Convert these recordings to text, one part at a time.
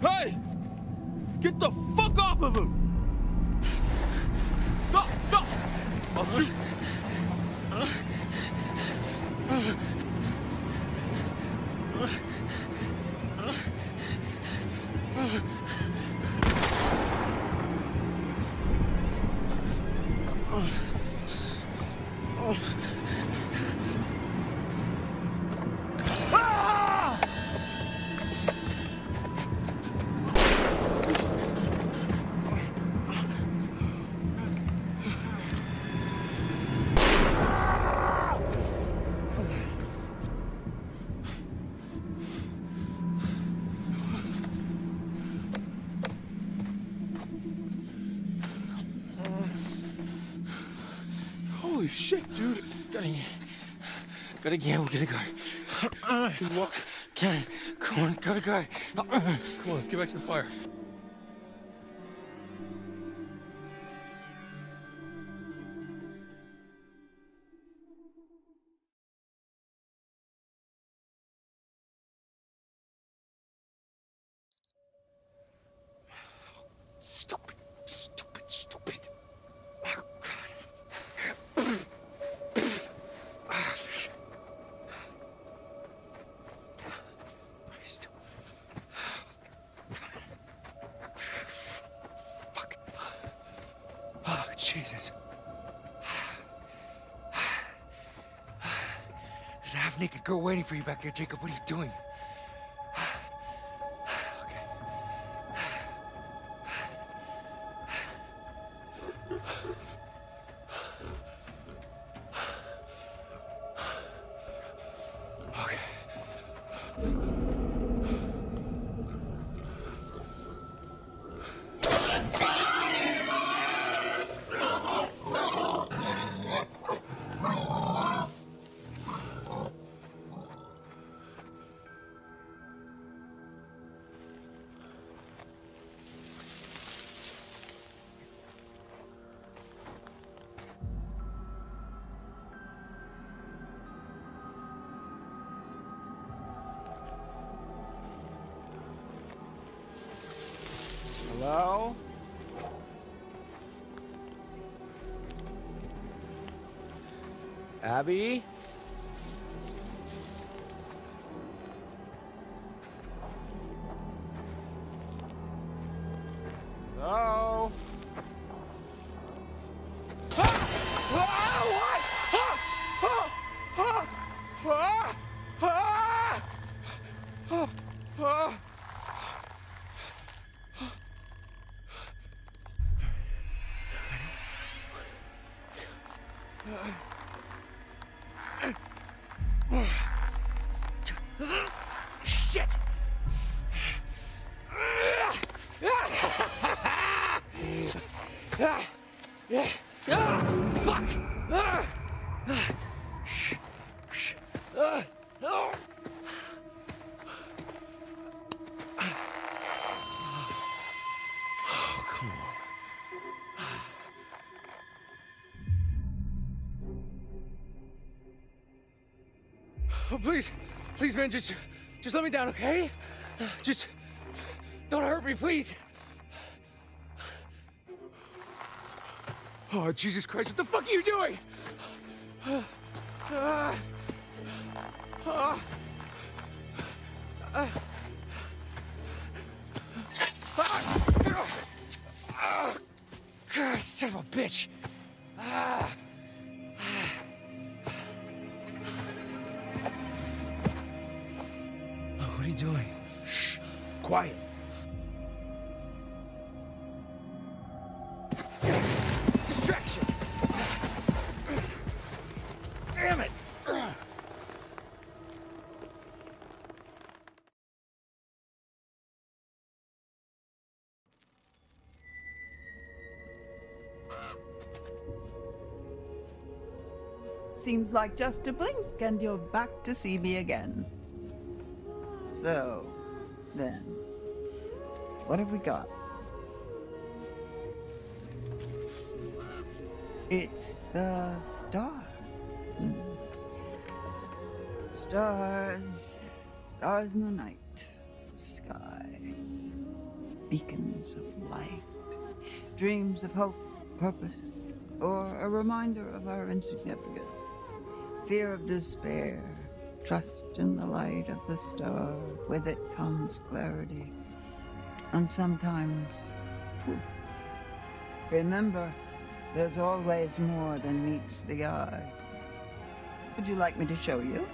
Hey! Get the fuck off of him! Stop! Stop! I'll shoot! Shit, dude. Gotta go. We gotta go. Good walk. Ken, come on. Gotta go. Come on, let's get back to the fire. Jesus. There's a half-naked girl waiting for you back there, Jacob. What are you doing? Hello? Abby? Hello? Ah! Ah! What? Ah! Shit! Fuck! Oh, come on. Oh, please, man, just let me down, okay? Just don't hurt me, please. Oh, Jesus Christ, what the fuck are you doing? God, son of a bitch. What are you doing? Shh. Quiet. Distraction. Damn it. Seems like just a blink and you're back to see me again. So, then, what have we got? It's the star. Stars in the night sky. beacons of light, dreams of hope, purpose, or a reminder of our insignificance, fear of despair, trust in the light of the star. With it comes clarity, and sometimes proof. Remember, there's always more than meets the eye. Would you like me to show you?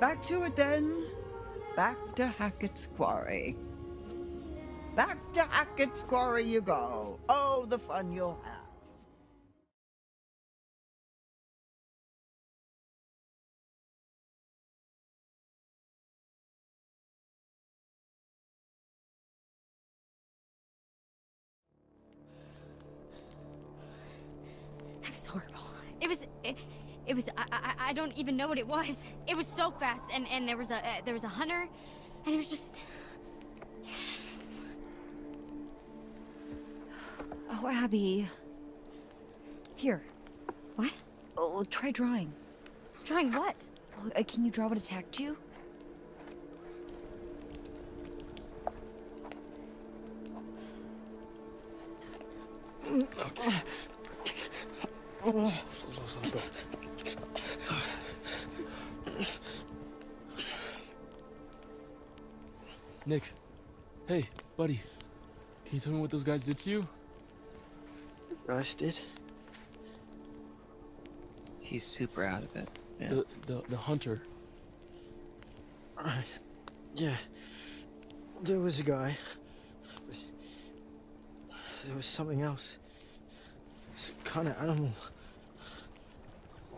Back to it then. Back to Hackett's Quarry. Back to Hackett's Quarry you go. Oh, the fun you'll have. That was horrible. I don't even know what it was. It was so fast, and there was a hunter, and it was just... Oh, Abby. Here. What? Oh, try drawing. Drawing what? Can you draw what attacked you? Okay. Slow. Nick, hey, buddy, can you tell me what those guys did to you? Russ did? He's super out of it. Yeah. The hunter. Yeah, there was a guy. There was something else. Some kind of animal.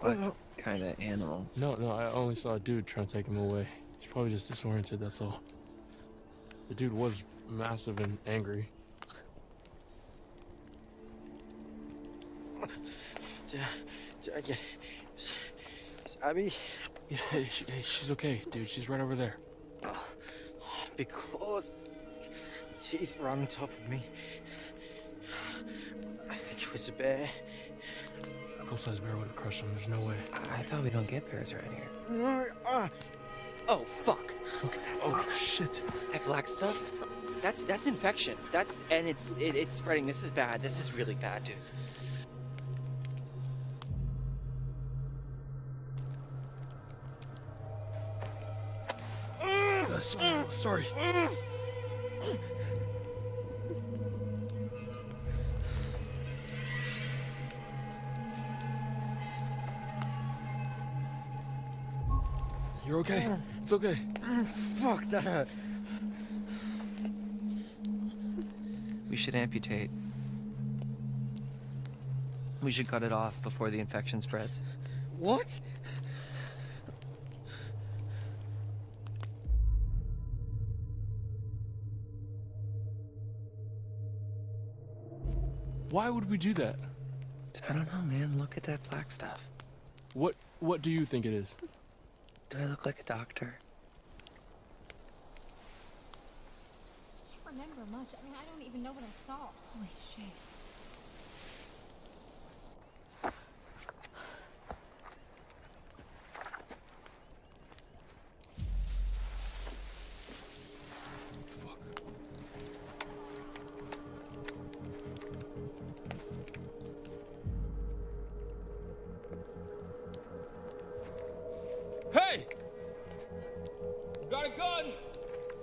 What kind of animal? No, I only saw a dude trying to take him away. He's probably just disoriented, that's all. The dude was massive and angry. Is Abby? Yeah, she's okay, dude. She's right over there. Because teeth were on top of me. I think it was a bear. Full-size bear would have crushed him. There's no way. I thought we don't get bears around here. Oh, fuck. Look at that. Oh, shit. That black stuff? That's infection. It's spreading. This is bad. This is really bad, dude. Sorry. You're okay. It's okay. Fuck, that hurt. We should amputate. We should cut it off before the infection spreads. What? Why would we do that? I don't know, man. Look at that black stuff. What do you think it is? Do I look like a doctor? I can't remember much. I mean, I don't even know what I saw. Holy shit. Got a gun,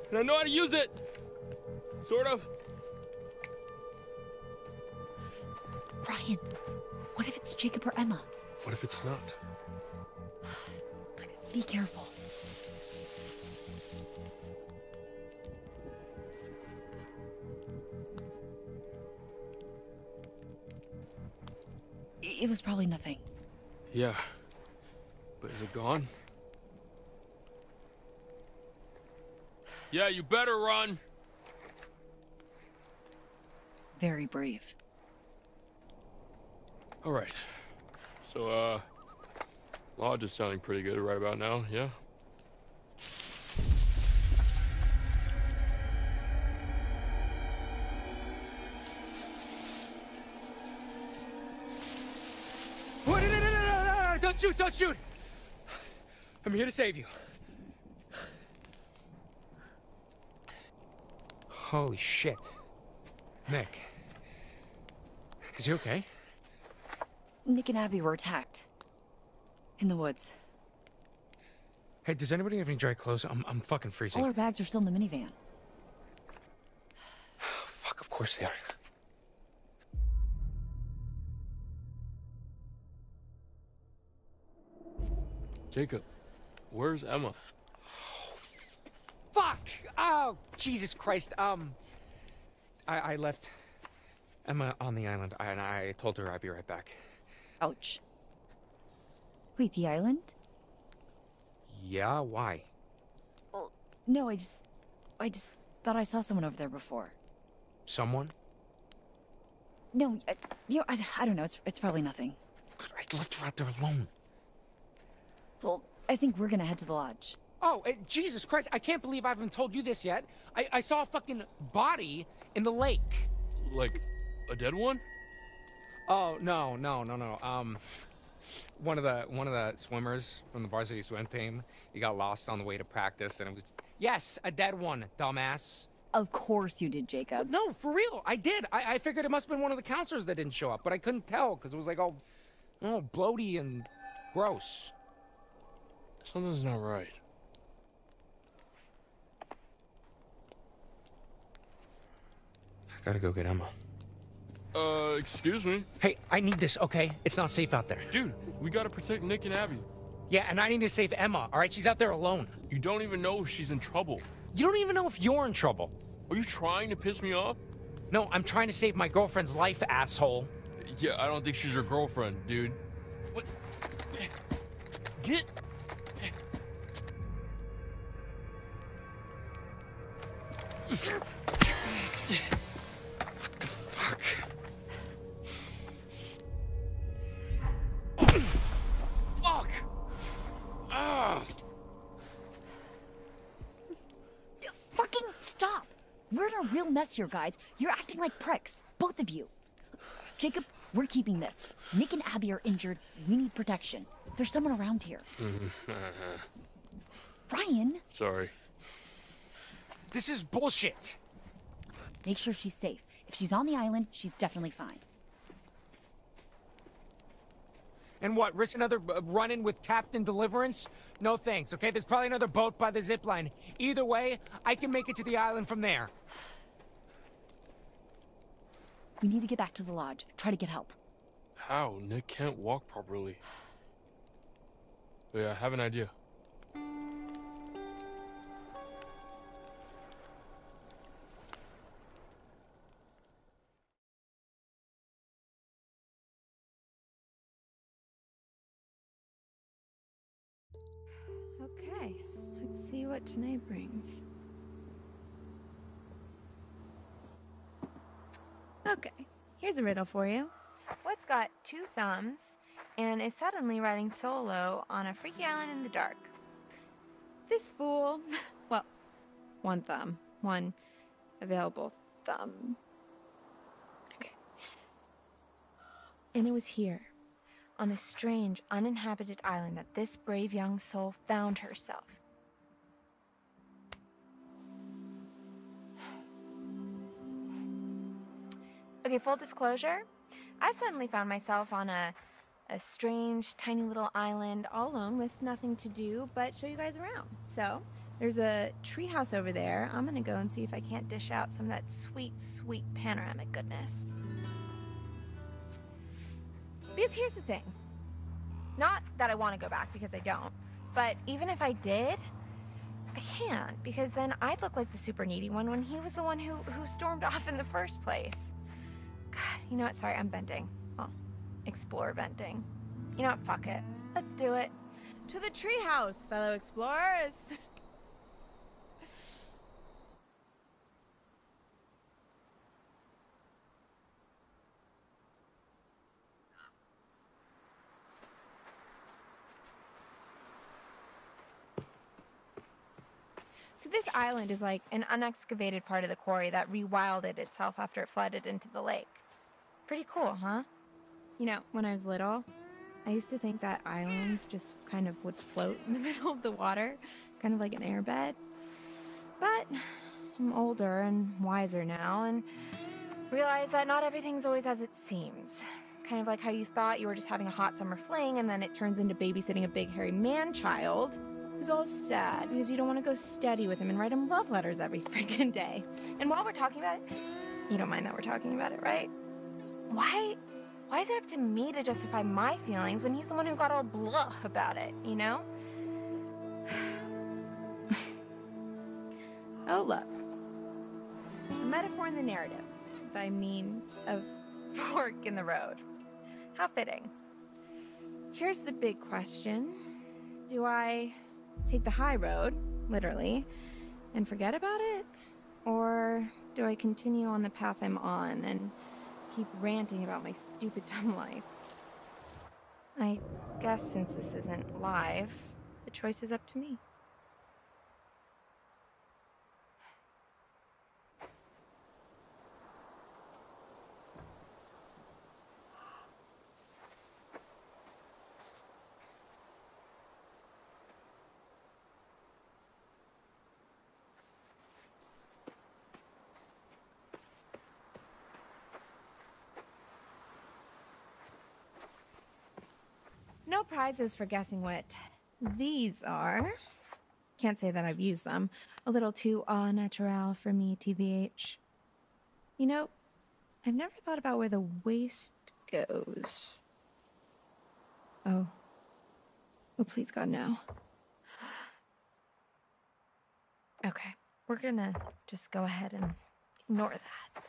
and I know how to use it. Sort of. Ryan, what if it's Jacob or Emma? What if it's not? Be careful. It was probably nothing. Yeah, but is it gone? Yeah, you better run. Very brave. All right. So, lodge is sounding pretty good right about now, yeah? Please don't shoot! I'm here to save you. Holy shit. Nick. Is he okay? Nick and Abby were attacked. In the woods. Hey, does anybody have any dry clothes? I'm fucking freezing. All our bags are still in the minivan. Oh, fuck, of course they are. Jacob, where's Emma? Oh, fuck! Oh, Jesus Christ. I left Emma on the island, and I told her I'd be right back. Ouch. Wait, the island? Yeah, why? Oh, no, I just thought I saw someone over there before. Someone? No, I don't know. It's probably nothing. God, I left her out there alone. Well, I think we're gonna head to the lodge. Oh, Jesus Christ, I can't believe I haven't told you this yet. I saw a fucking body in the lake. Like, a dead one? Oh, no. One of the swimmers from the varsity swim team, he got lost on the way to practice, and it was... Yes, a dead one, dumbass. Of course you did, Jacob. No, for real, I did. I figured it must have been one of the counselors that didn't show up, but I couldn't tell, because it was like all bloaty and gross. Something's not right. I gotta go get Emma. Excuse me? Hey, I need this, okay? It's not safe out there. Dude, we gotta protect Nick and Abby. Yeah, and I need to save Emma, all right? She's out there alone. You don't even know if she's in trouble. You don't even know if you're in trouble. Are you trying to piss me off? No, I'm trying to save my girlfriend's life, asshole. Yeah, I don't think she's your girlfriend, dude. What? Get... What the fuck? Fuck! Ugh. Fucking stop! We're in a real mess here, guys. You're acting like pricks, both of you. Jacob, we're keeping this. Nick and Abby are injured. We need protection. There's someone around here. Ryan! Sorry. This is bullshit. Make sure she's safe. If she's on the island, she's definitely fine. And what, risk another run-in with Captain Deliverance? No thanks, okay? There's probably another boat by the zipline. Either way, I can make it to the island from there. We need to get back to the lodge. Try to get help. How? Nick can't walk properly. Yeah, I have an idea. Okay, let's see what tonight brings. Okay, here's a riddle for you. What's got two thumbs and is suddenly riding solo on a freaky island in the dark? This fool. Well, one thumb. One available thumb. Okay. And it was here, on a strange, uninhabited island, that this brave young soul found herself. Okay, full disclosure, I've suddenly found myself on a strange, tiny little island all alone with nothing to do but show you guys around. So, there's a treehouse over there. I'm gonna go and see if I can't dish out some of that sweet, sweet panoramic goodness. Because here's the thing, not that I want to go back because I don't, but even if I did, I can't, because then I'd look like the super needy one when he was the one who stormed off in the first place. God, you know what, sorry, I'm venting. I'll explore venting. You know what, fuck it. Let's do it. To the treehouse, fellow explorers. So this island is like an unexcavated part of the quarry that rewilded itself after it flooded into the lake. Pretty cool, huh? You know, when I was little, I used to think that islands just kind of would float in the middle of the water, kind of like an airbed. But I'm older and wiser now and realize that not everything's always as it seems. Kind of like how you thought you were just having a hot summer fling and then it turns into babysitting a big hairy man-child who's all sad because you don't want to go steady with him and write him love letters every freaking day. And while we're talking about it, you don't mind that we're talking about it, right? Why is it up to me to justify my feelings when he's the one who got all blah about it, you know? Oh, look. A metaphor in the narrative by means of fork in the road. How fitting. Here's the big question. Do I take the high road, literally, and forget about it? Or do I continue on the path I'm on and keep ranting about my stupid dumb life? I guess since this isn't live, the choice is up to me. No prizes for guessing what these are. Can't say that I've used them. A little too au naturel for me, TBH. You know, I've never thought about where the waist goes. Oh. Oh, please, God, no. Okay, we're gonna just go ahead and ignore that.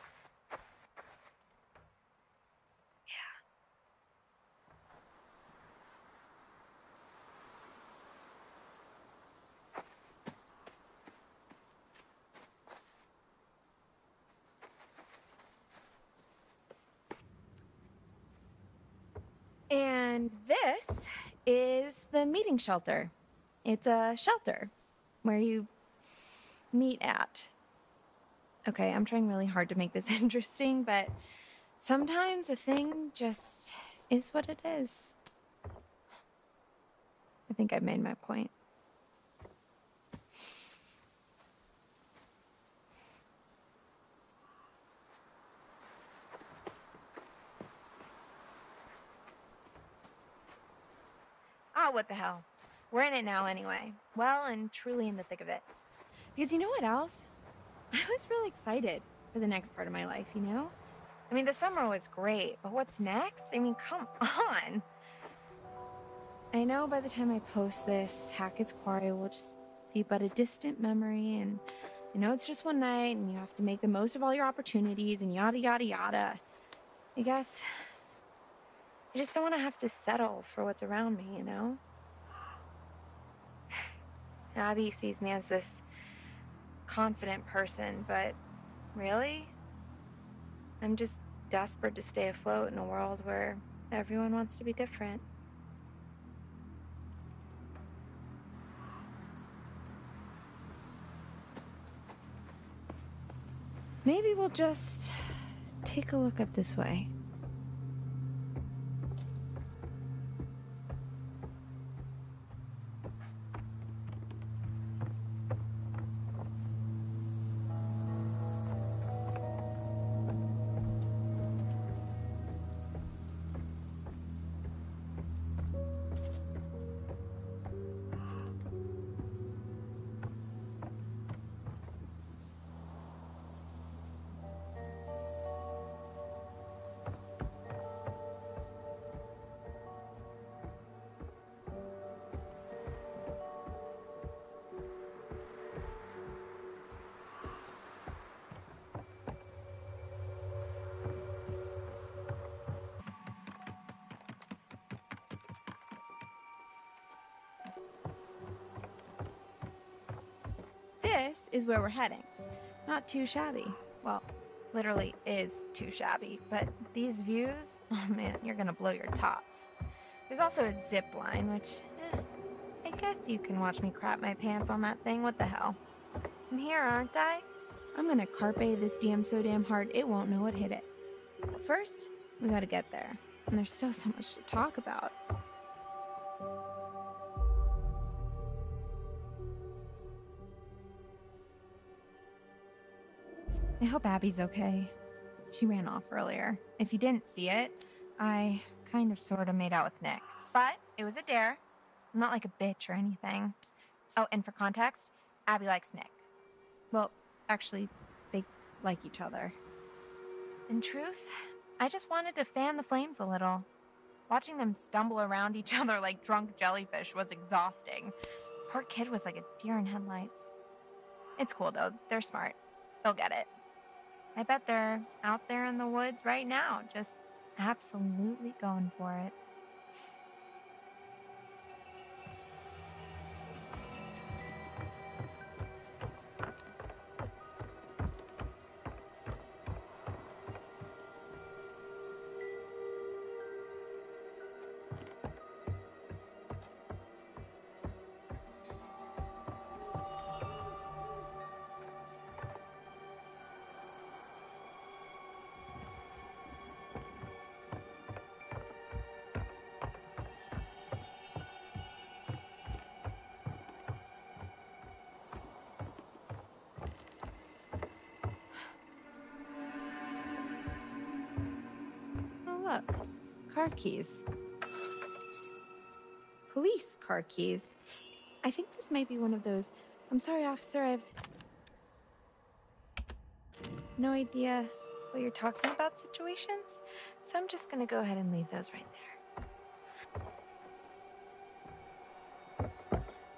And this is the meeting shelter. It's a shelter where you meet at. Okay, I'm trying really hard to make this interesting, but sometimes a thing just is what it is. I think I've made my point. What the hell? We're in it now anyway. Well and truly in the thick of it. Because you know what else? I was really excited for the next part of my life, you know? I mean, the summer was great, but what's next? I mean, come on. I know by the time I post this, Hackett's Quarry will just be but a distant memory, and I know it's just one night, and you have to make the most of all your opportunities, and yada, yada, yada. I guess I just don't want to have to settle for what's around me, you know? Abby sees me as this confident person, but really? I'm just desperate to stay afloat in a world where everyone wants to be different. Maybe we'll just take a look up this way. This is where we're heading. Not too shabby. Well, literally is too shabby, but these views, oh man, you're gonna blow your tops. There's also a zip line, which I guess you can watch me crap my pants on that thing. What the hell? I'm here, aren't I? I'm gonna carpe this DM so damn hard it won't know what hit it. But first, we gotta get there, and there's still so much to talk about. I hope Abby's okay. She ran off earlier. If you didn't see it, I kind of sort of made out with Nick. But it was a dare. I'm not like a bitch or anything. Oh, and for context, Abby likes Nick. Well, actually, they like each other. In truth, I just wanted to fan the flames a little. Watching them stumble around each other like drunk jellyfish was exhausting. Poor kid was like a deer in headlights. It's cool, though. They're smart. They'll get it. I bet they're out there in the woods right now, just absolutely going for it. Car keys. Police car keys. I think this might be one of those. I'm sorry, officer, I've no idea what you're talking about situations. So I'm just gonna go ahead and leave those right there.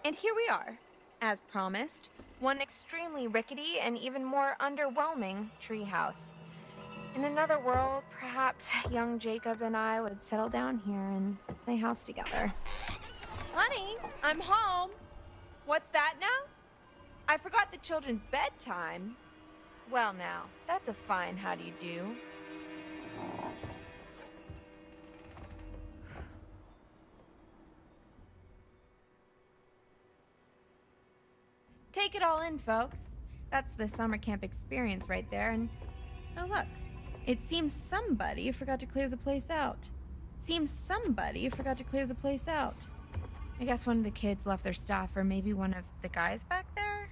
And here we are, as promised, one extremely rickety and even more underwhelming treehouse. In another world, perhaps young Jacob and I would settle down here and play house together. Honey, I'm home. What's that now? I forgot the children's bedtime. Well now, that's a fine how do you do. Take it all in, folks. That's the summer camp experience right there, and oh look. It seems somebody forgot to clear the place out. I guess one of the kids left their stuff, or maybe one of the guys back there?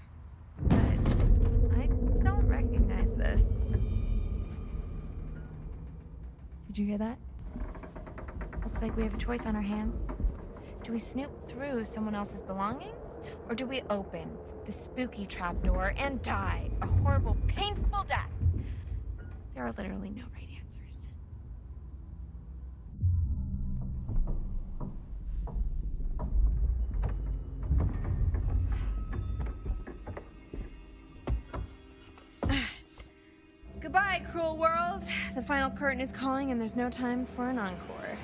But I don't recognize this. Did you hear that? Looks like we have a choice on our hands. Do we snoop through someone else's belongings? Or do we open the spooky trapdoor and die a horrible, painful death? There are literally no right answers. Goodbye, cruel world. The final curtain is calling, and there's no time for an encore.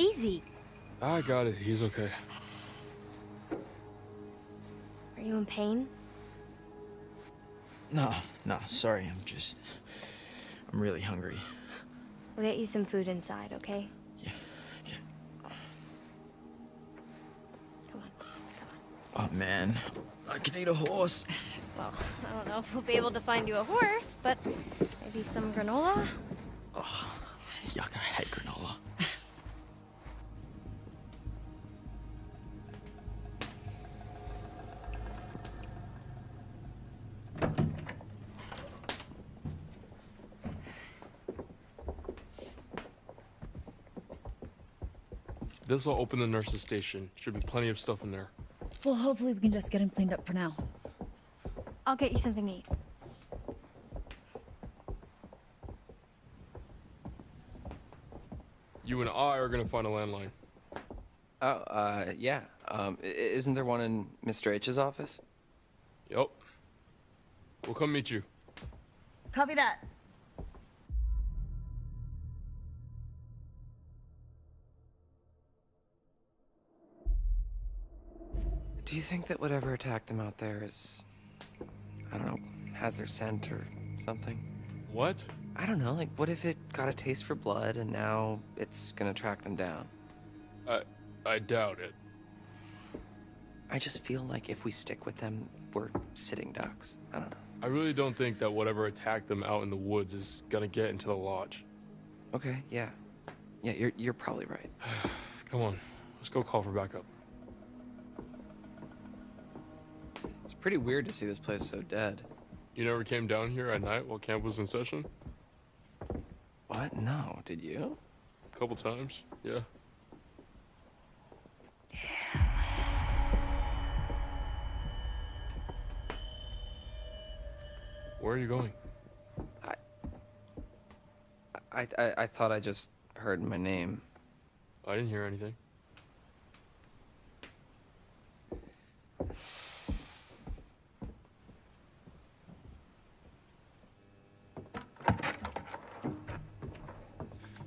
Easy. I got it. He's okay. Are you in pain? No, sorry. I'm really hungry. We'll get you some food inside, okay? Yeah, okay. Come on. Oh, man. I could eat a horse. Well, I don't know if we'll be able to find you a horse, but maybe some granola? Oh, yuck, I hate granola. This will open the nurse's station. Should be plenty of stuff in there. Well, hopefully we can just get him cleaned up for now. I'll get you something to eat. You and I are gonna find a landline. Oh, yeah. Isn't there one in Mr. H's office? Yup. We'll come meet you. Copy that. Do you think that whatever attacked them out there is, I don't know, has their scent or something? What? I don't know, like what if it got a taste for blood and now it's gonna track them down? I doubt it. I just feel like if we stick with them, we're sitting ducks. I don't know. I really don't think that whatever attacked them out in the woods is gonna get into the lodge. Okay, yeah. Yeah, you're probably right. Come on, let's go call for backup. It's pretty weird to see this place so dead. You never came down here at night while camp was in session? What? No, did you? A couple times, yeah. Where are you going? I thought I just heard my name. I didn't hear anything.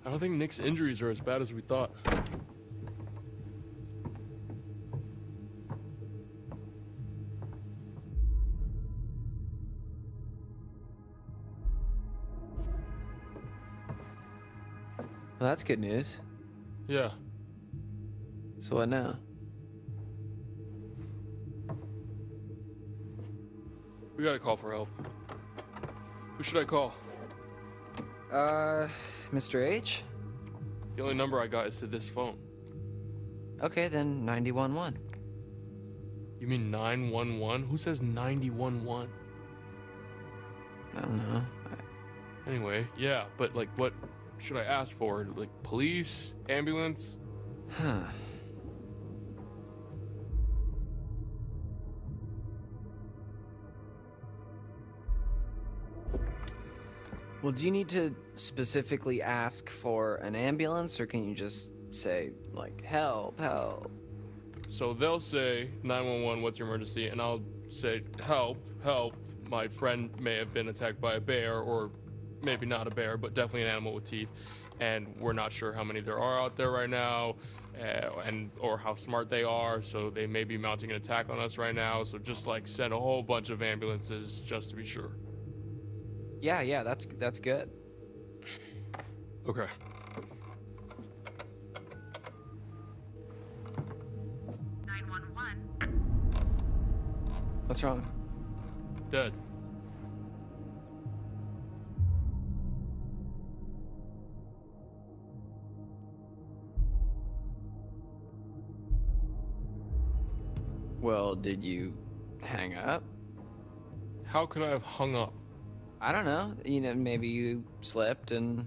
I don't think Nick's injuries are as bad as we thought. Well, that's good news. Yeah. So what now? We gotta call for help. Who should I call? Mr. H? The only number I got is to this phone. Okay, then 911. You mean 911? Who says 911? I don't know. Anyway, yeah, but like what should I ask for? Like police, ambulance? Huh. Well, do you need to specifically ask for an ambulance, or can you just say, like, help, help? So they'll say 911, what's your emergency? And I'll say, help, help. My friend may have been attacked by a bear, or maybe not a bear, but definitely an animal with teeth, and we're not sure how many there are out there right now, or how smart they are, so they may be mounting an attack on us right now, so just like send a whole bunch of ambulances just to be sure. Yeah, that's good. Okay. What's wrong? Dead. Well, did you hang up? How could I have hung up? I don't know. You know, maybe you slipped and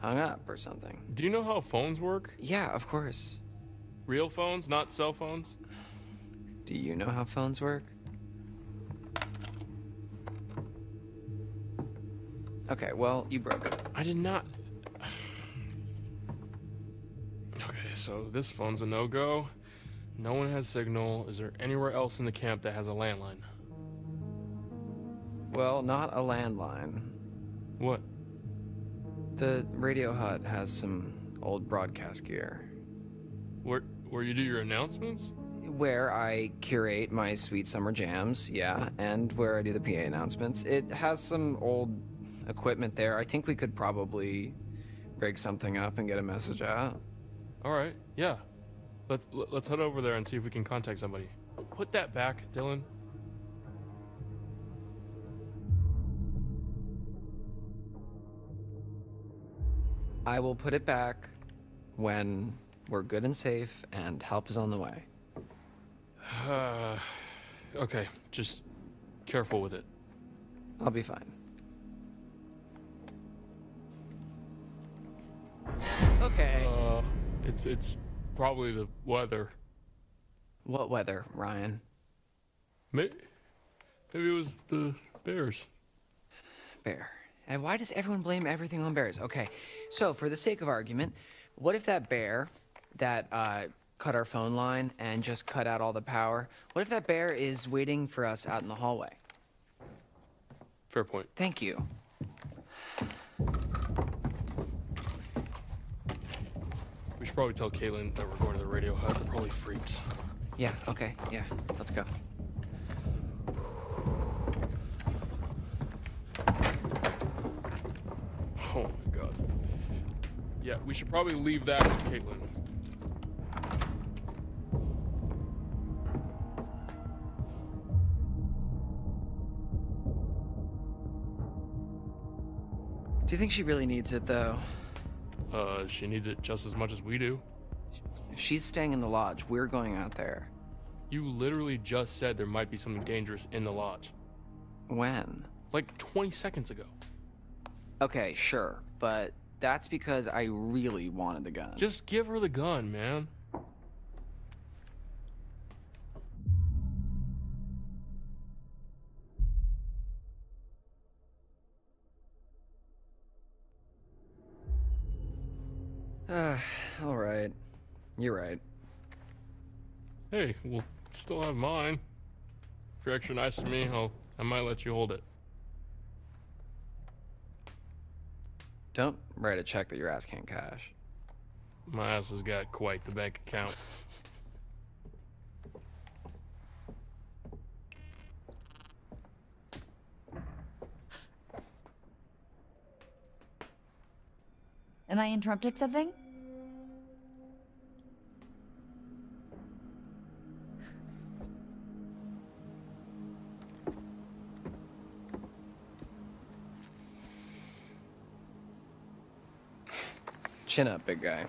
hung up or something. Do you know how phones work? Yeah, of course. Real phones, not cell phones? Do you know how phones work? Okay, well, you broke it. I did not. Okay, so this phone's a no-go. No one has signal. Is there anywhere else in the camp that has a landline? Well, not a landline. What? The radio hut has some old broadcast gear. Where you do your announcements? Where I curate my sweet summer jams, yeah, and where I do the PA announcements. It has some old equipment there. I think we could probably rig something up and get a message out. All right, yeah. Let's head over there and see if we can contact somebody. Put that back, Dylan. I will put it back when we're good and safe and help is on the way. Okay, just careful with it. I'll be fine. Okay. It's probably the weather. What weather, Ryan? Maybe it was the bears. Bear. And why does everyone blame everything on bears? Okay, so for the sake of argument, what if that bear that cut our phone line and just cut out all the power, what if that bear is waiting for us out in the hallway? Fair point. Thank you. We should probably tell Caitlin that we're going to the radio hut. They're probably freaks. Yeah, okay, yeah, let's go. Oh my god. Yeah, we should probably leave that with Caitlin. Do you think she really needs it, though? She needs it just as much as we do. If she's staying in the lodge, we're going out there. You literally just said there might be something dangerous in the lodge. When? Like 20 seconds ago. Okay, sure, but that's because I really wanted the gun. Just give her the gun, man. All right. You're right. Hey, we'll still have mine. If you're extra nice to me, I might let you hold it. Don't write a check that your ass can't cash. My ass has got quite the bank account. Am I interrupting something? Chin up, big guy.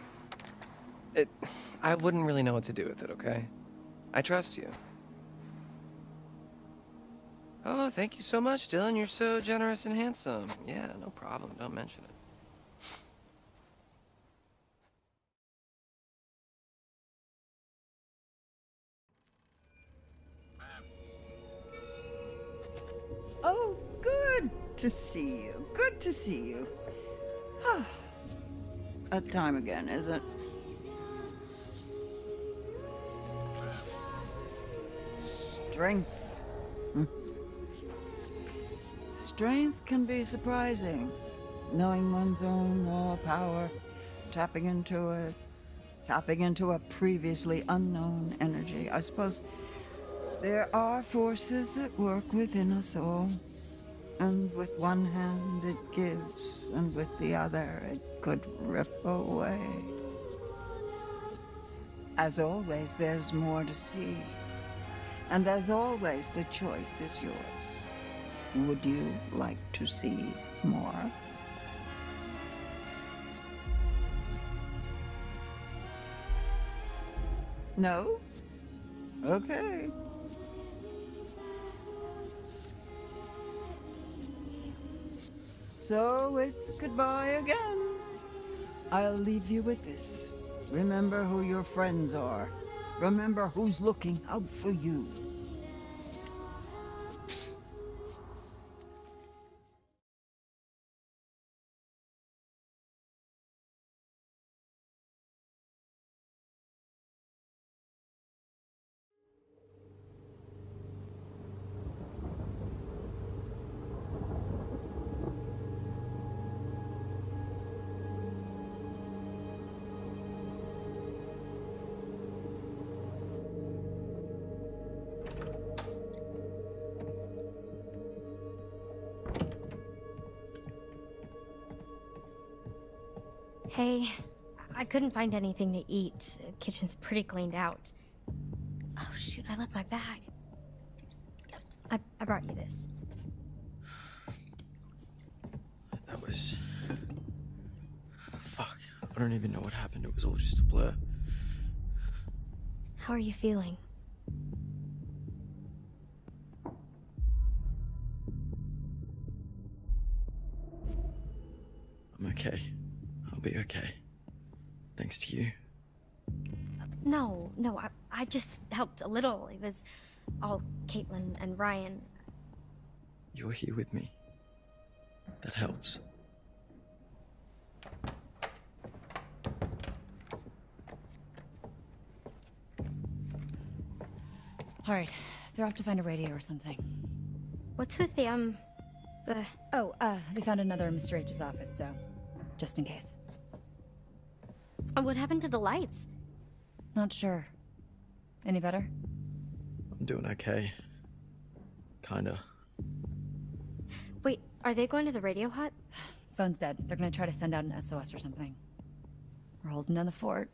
I wouldn't really know what to do with it, okay? I trust you. Oh, thank you so much, Dylan. You're so generous and handsome. Yeah, no problem. Don't mention it. To see you. Good to see you. That time again, is it? Strength. Strength can be surprising. Knowing one's own raw power, tapping into it, tapping into a previously unknown energy. I suppose there are forces at work within us all. And with one hand it gives, and with the other it could rip away. As always, there's more to see. And as always, the choice is yours. Would you like to see more? No? Okay. So it's goodbye again. I'll leave you with this. Remember who your friends are. Remember who's looking out for you. Hey, I couldn't find anything to eat. The kitchen's pretty cleaned out. Oh shoot, I left my bag. I brought you this. That was... Fuck, I don't even know what happened. It was all just a blur. How are you feeling? I'm okay. I'll be okay. Thanks to you. No, I just helped a little. It was all Caitlin and Ryan. You're here with me. That helps. All right, they're off to find a radio or something. What's with the, we found another in Mr. H's office, so just in case. What happened to the lights? Not sure. Any better? I'm doing okay. Kinda. Wait, are they going to the radio hut? Phone's dead. They're gonna try to send out an SOS or something. We're holding down the fort.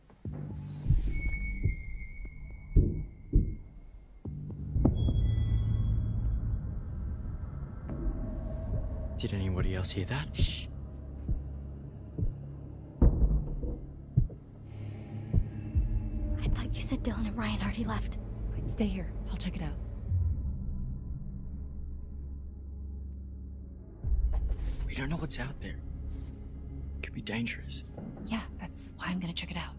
Did anybody else hear that? Shh. I thought you said Dylan and Ryan already left. Wait, stay here. I'll check it out. We don't know what's out there. It could be dangerous. Yeah, that's why I'm gonna check it out.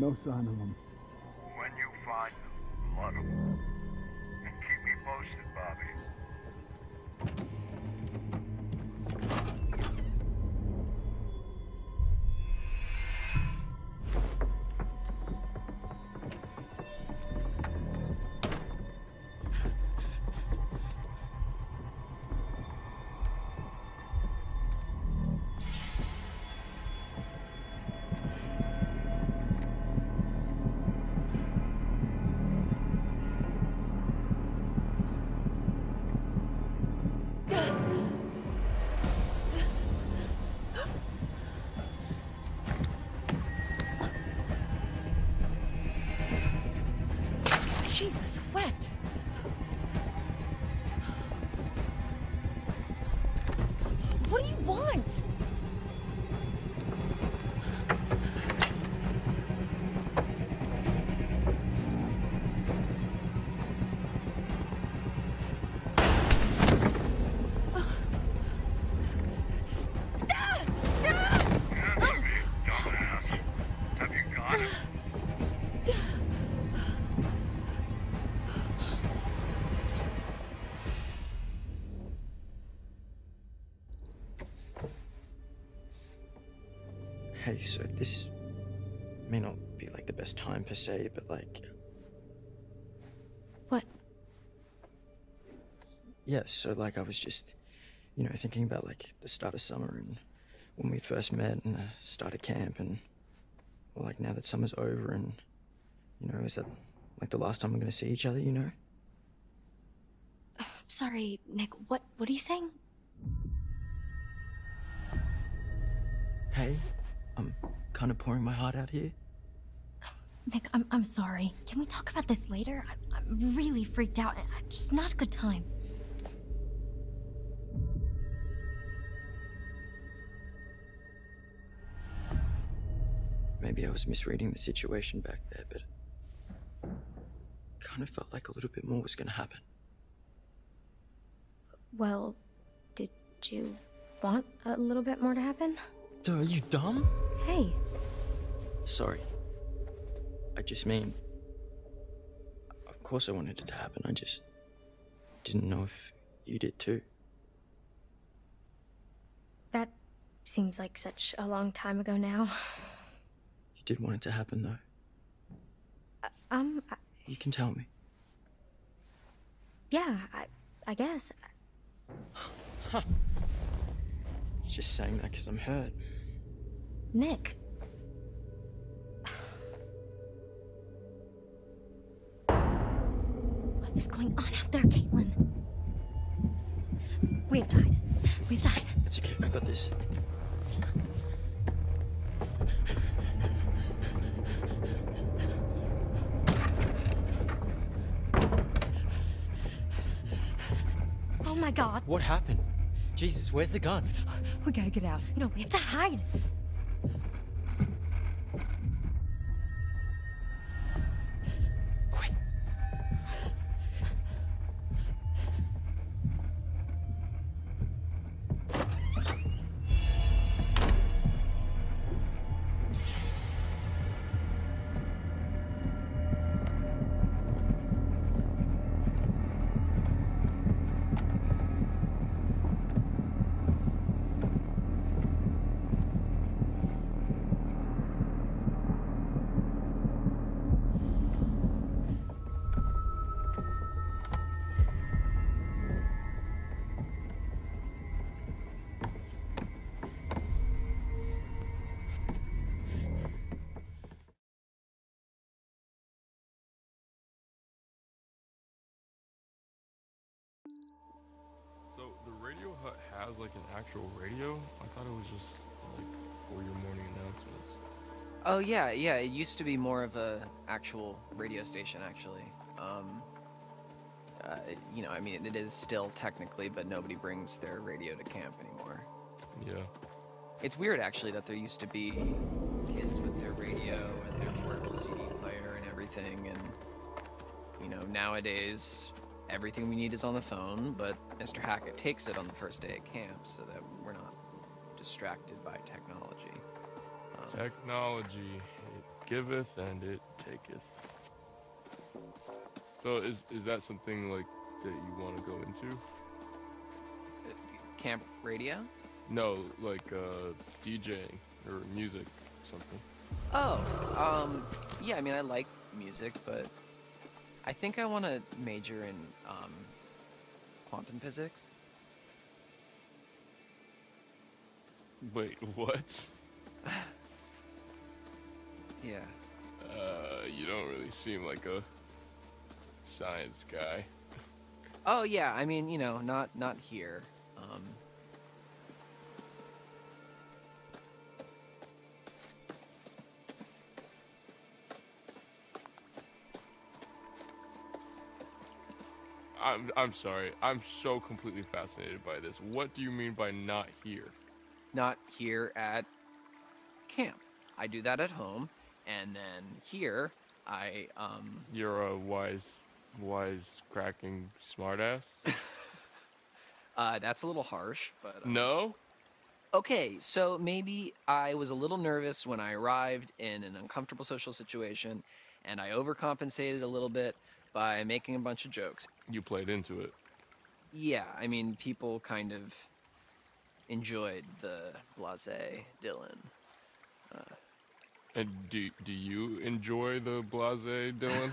No sign of them. When you find them, blood them. And keep me posted, Bobby. Jesus, what? What do you want? So this may not be like the best time per se, but like... What? Yeah, so like I was just, you know, thinking about like the start of summer and when we first met and started camp and well, like now that summer's over and, you know, is that like the last time we're gonna see each other, you know? Sorry, Nick, what are you saying? Hey. I'm kind of pouring my heart out here. Nick, I'm sorry. Can we talk about this later? I'm really freaked out. It's just not a good time. Maybe I was misreading the situation back there, but kind of felt like a little bit more was going to happen. Well, did you want a little bit more to happen? Duh, are you dumb? Hey. Sorry. I just mean, of course I wanted it to happen. I just didn't know if you did too. That seems like such a long time ago now. You did want it to happen though. You can tell me. Yeah, I guess. Huh. Just saying that because I'm hurt. Nick. What was going on out there, Caitlin? We've died. We've died. It's okay. I got this. Oh my God. What happened? Jesus, where's the gun? We gotta get out. No, we have to hide. Quick. Has like an actual radio? I thought it was just like for your morning announcements. Oh yeah, it used to be more of a actual radio station actually. You know, I mean it is still technically, but nobody brings their radio to camp anymore. Yeah. It's weird actually that there used to be kids with their radio and their portable CD player and everything, and you know, nowadays everything we need is on the phone, but Mr. Hackett takes it on the first day at camp so that we're not distracted by technology. Technology, it giveth and it taketh. So is that something like that you want to go into? Camp radio? No, like DJing or music or something. Oh, yeah, I mean, I like music, but I think I want to major in quantum physics. Wait, what? Yeah. You don't really seem like a science guy. Oh yeah, I mean, you know, not here. I'm sorry. I'm so completely fascinated by this. What do you mean by not here? Not here at camp. I do that at home, and then here I You're a wise cracking smartass. That's a little harsh, but no. Okay, so maybe I was a little nervous when I arrived in an uncomfortable social situation, and I overcompensated a little bit by making a bunch of jokes. You played into it. Yeah, I mean, people kind of enjoyed the blasé Dylan. And do you enjoy the blasé Dylan?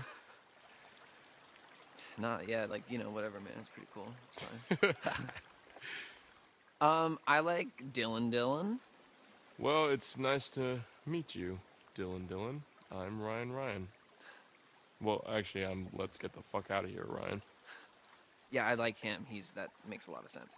Not yet, like, you know, whatever, man. It's pretty cool. It's fine. I like Dylan Dylan. Well, it's nice to meet you, Dylan Dylan. I'm Ryan Ryan. Well, actually, I'm let's get the fuck out of here, Ryan. Yeah, I like him. That makes a lot of sense.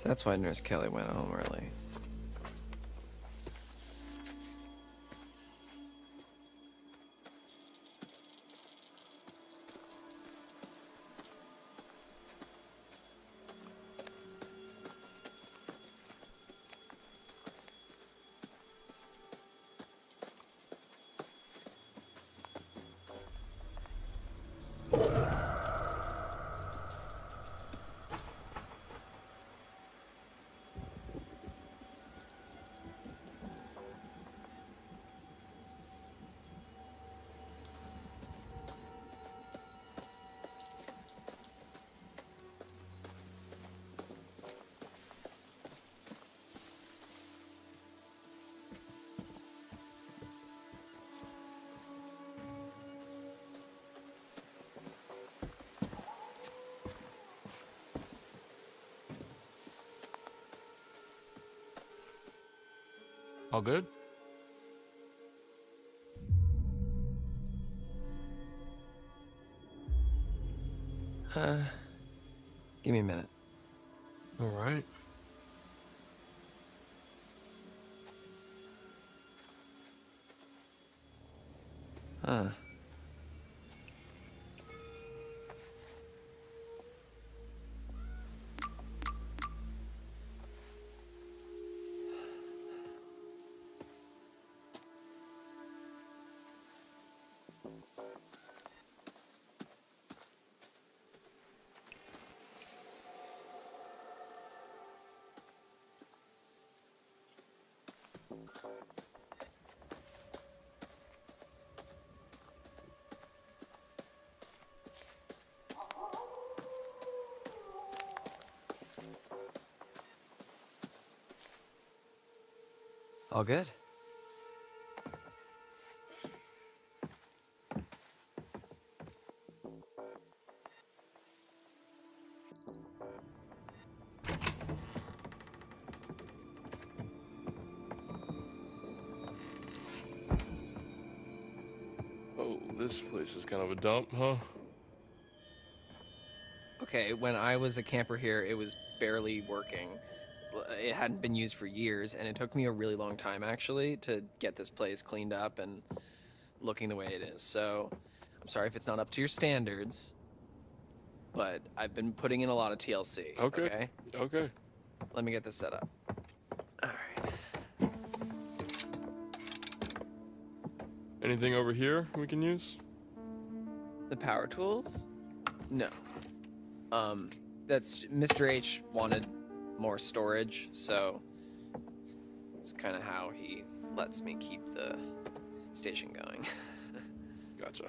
So that's why Nurse Kelly went home early. All good? Give me a minute. All right. All good? This place is kind of a dump, huh? Okay, when I was a camper here, it was barely working. It hadn't been used for years, and it took me a really long time, actually, to get this place cleaned up and looking the way it is. So, I'm sorry if it's not up to your standards, but I've been putting in a lot of TLC. Okay. Let me get this set up. All right. Anything over here we can use? The power tools? No. That's Mr. H wanted more storage, so it's kind of how he lets me keep the station going. Gotcha.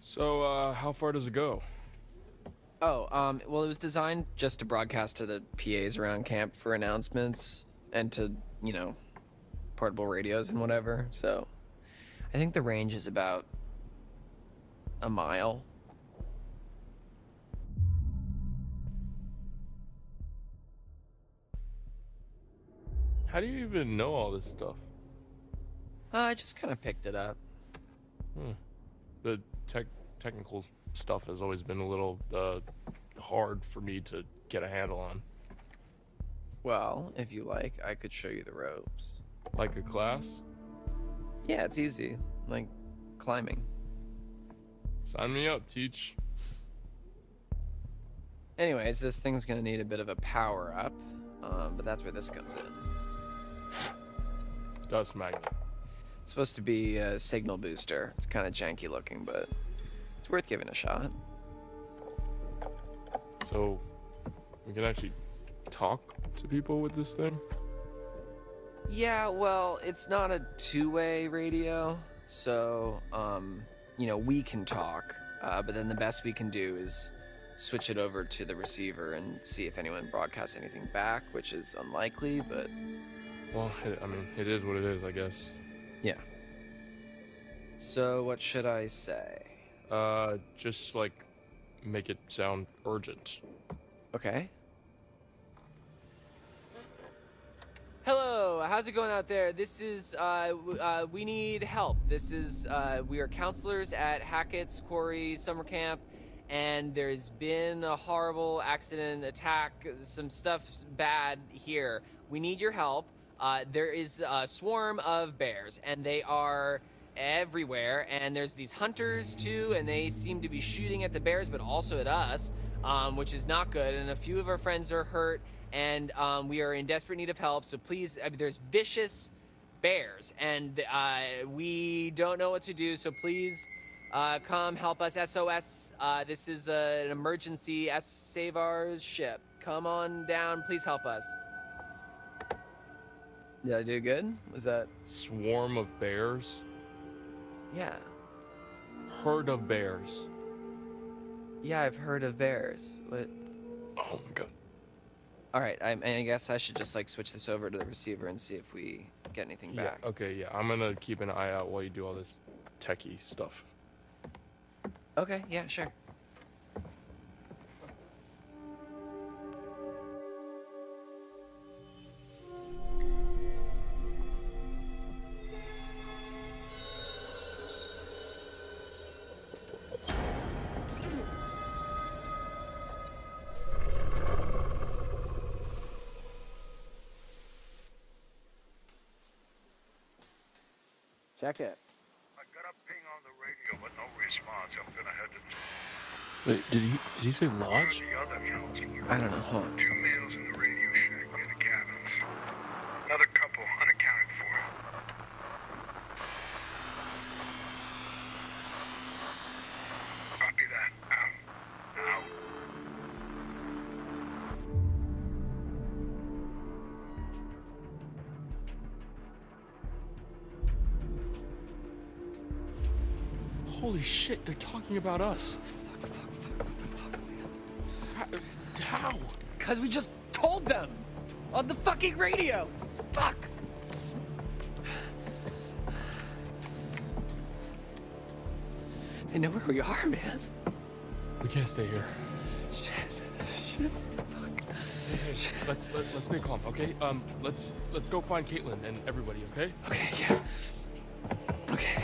So, how far does it go? Oh, well, it was designed just to broadcast to the PAs around camp for announcements and to, you know, portable radios and whatever, so I think the range is about a mile. How do you even know all this stuff? I just kind of picked it up. The technical stuff has always been a little hard for me to get a handle on. Well, if you like, I could show you the ropes. Like a class? Yeah, it's easy. Like climbing. Sign me up, teach. Anyways, this thing's gonna need a bit of a power up, but that's where this comes in. Dust magnet. It's supposed to be a signal booster. It's kind of janky looking, but it's worth giving a shot. So we can actually talk to people with this thing? Yeah, well, it's not a two-way radio, so you know, we can talk, but then the best we can do is switch it over to the receiver and see if anyone broadcasts anything back, which is unlikely, but... Well, I mean, it is what it is, I guess. Yeah. So, what should I say? Just, like, make it sound urgent. Okay. Hello, how's it going out there? This is, we need help. This is, we are counselors at Hackett's Quarry Summer Camp. and there's been a horrible accident, attack, some stuff bad here. We need your help. There is a swarm of bears, and they are everywhere, and there's these hunters too, and they seem to be shooting at the bears, but also at us, which is not good, and a few of our friends are hurt, and we are in desperate need of help, so please, I mean, there's vicious bears, and we don't know what to do, so please, come help us, SOS. This is an emergency. Save our ship. Come on down. Please help us. Did I do good? Was that swarm of bears? Yeah. Herd of bears. Yeah, I've heard of bears. What? Oh my god. All right. I guess I should just like switch this over to the receiver and see if we get anything back. Yeah, okay. Yeah. I'm gonna keep an eye out while you do all this techie stuff. Okay, yeah, sure. Check it. Wait, did he say lodge? I don't know. Hold on. 2 males in the radio shack near the cabins. Another couple unaccounted for. Copy that. Out. Out. Holy shit! They're talking about us. How? Because we just told them on the fucking radio. Fuck. They know where we are, man. We can't stay here. Shit. Fuck. Hey, let's stay calm, okay? Let's go find Caitlin and everybody, okay? Okay. Yeah. Okay.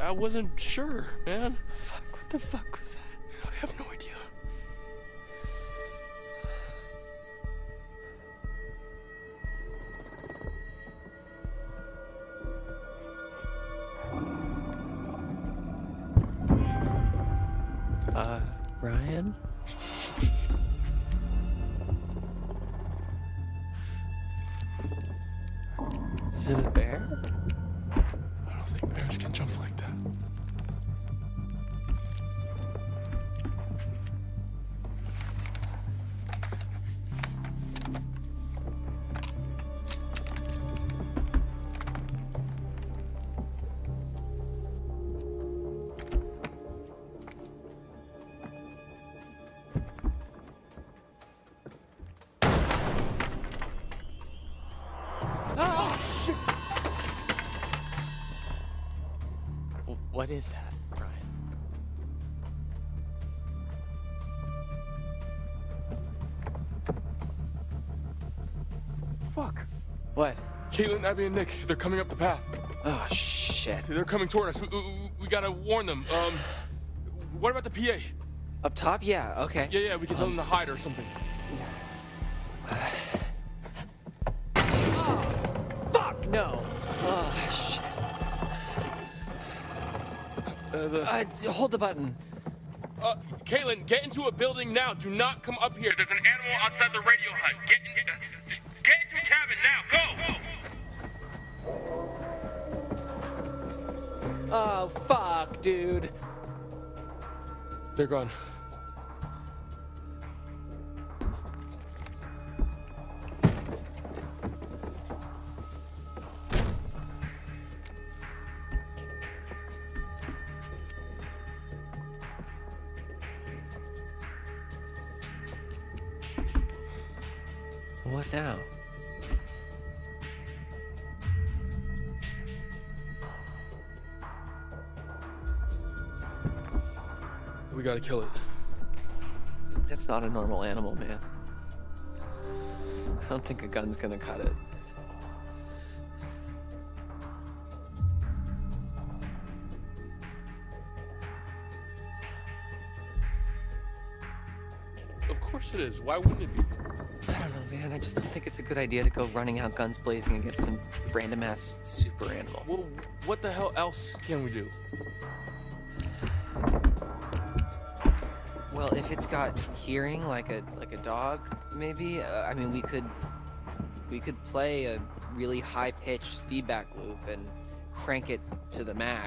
I wasn't sure, man. Fuck, what the fuck was that? I have no idea. Ryan? Is it a bear? I don't think bears can jump like that. What is that, Brian? Fuck. What? Caitlin, Abby, and Nick, they're coming up the path. Oh, shit. They're coming toward us. We gotta warn them. What about the PA? Up top? Yeah, okay. Yeah, we can tell them to hide or something. Oh, fuck, no. Oh, shit. Hold the button. Caitlin, get into a building now. Do not come up here. There's an animal outside the radio hut. Just get into a cabin now. Go! Oh, fuck, dude. They're gone. What now? We gotta kill it. That's not a normal animal, man. I don't think a gun's gonna cut it. Of course it is. Why wouldn't it be? I don't know, man. I just don't think it's a good idea to go running out guns blazing against some random-ass super animal. Well, what the hell else can we do? Well, if it's got hearing, like a dog, maybe. I mean, we could play a really high-pitched feedback loop and crank it to the max.